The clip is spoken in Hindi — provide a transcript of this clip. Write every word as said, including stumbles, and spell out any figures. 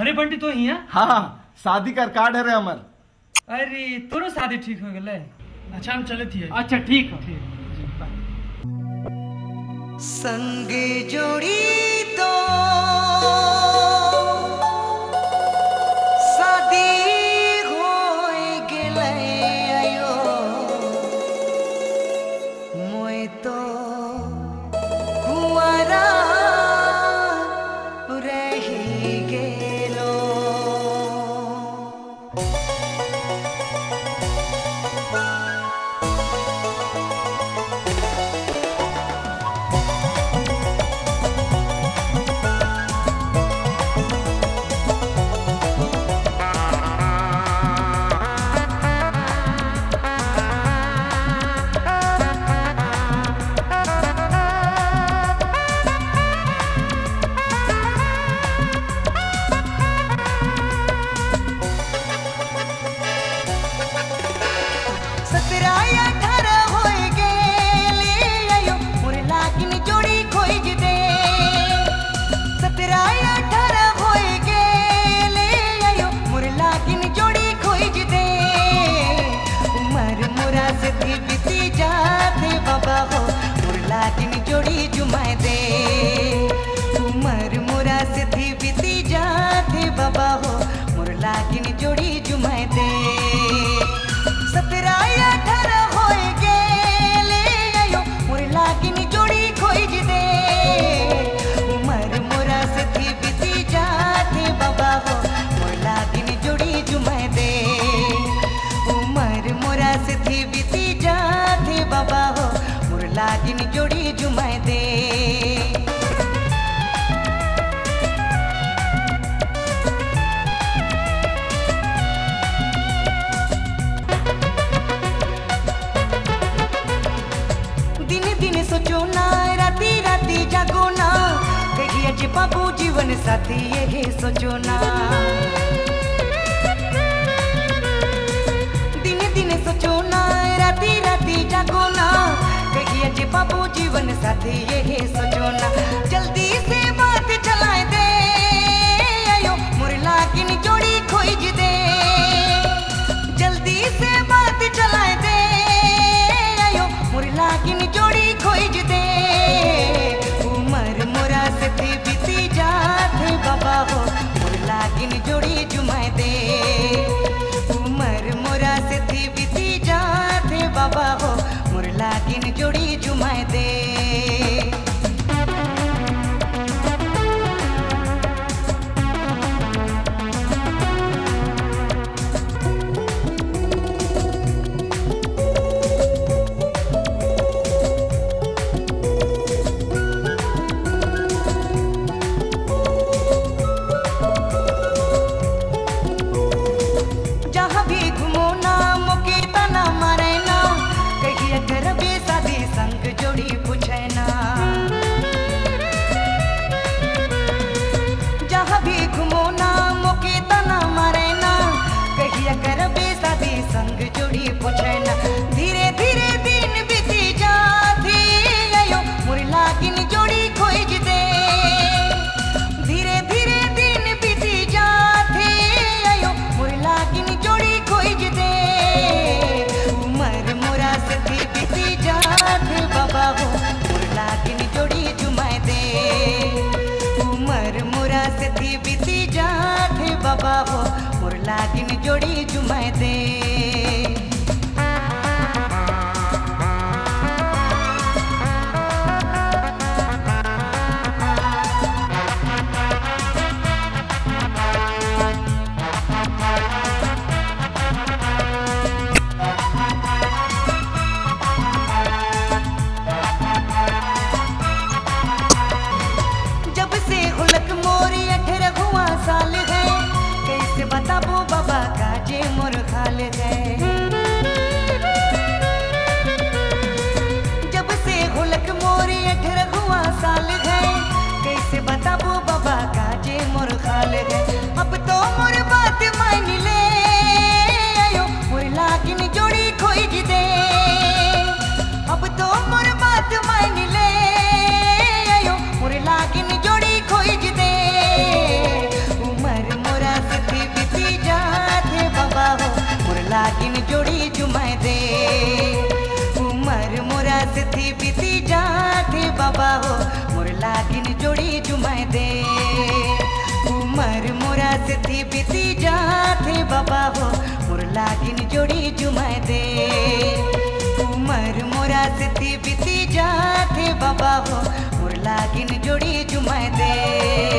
अरे बंटी तो ही है? हाँ, शादी कर कार्ड है रे अमर। अरे तोरो शादी ठीक हो गए। अच्छा हम चले थी। अच्छा ठीक है। संगे जोड़ी तो शादी हो गए आयो मोय तो कुआरा रही गेलो। साथी यही सोचो ना दिन दिन सोचो ना राती राती जागो ना कहिए जी बाबू जीवन साथी यही सोचो ना जल्दी से बात चलाए दे आयो मुरला की जोड़ी खोज दे जल्दी से बात चलाए दे आयो मुरला की जोड़ी खोज दे उम्र मोरा से बीती जाते बाबा हो मुरला किन जोड़ी जुमाए दे उमर मोरा से थी बीती जाते बाबा हो मुरला किन जोड़ी जुमाए दे। जोड़ी जुमा दे उमर मोरा सिद्धि बीती जाते बाबा हो मोर लागिन जोड़ी जुमा दे।